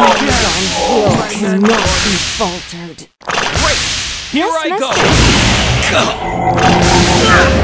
will not be faltered. Great! Here I go!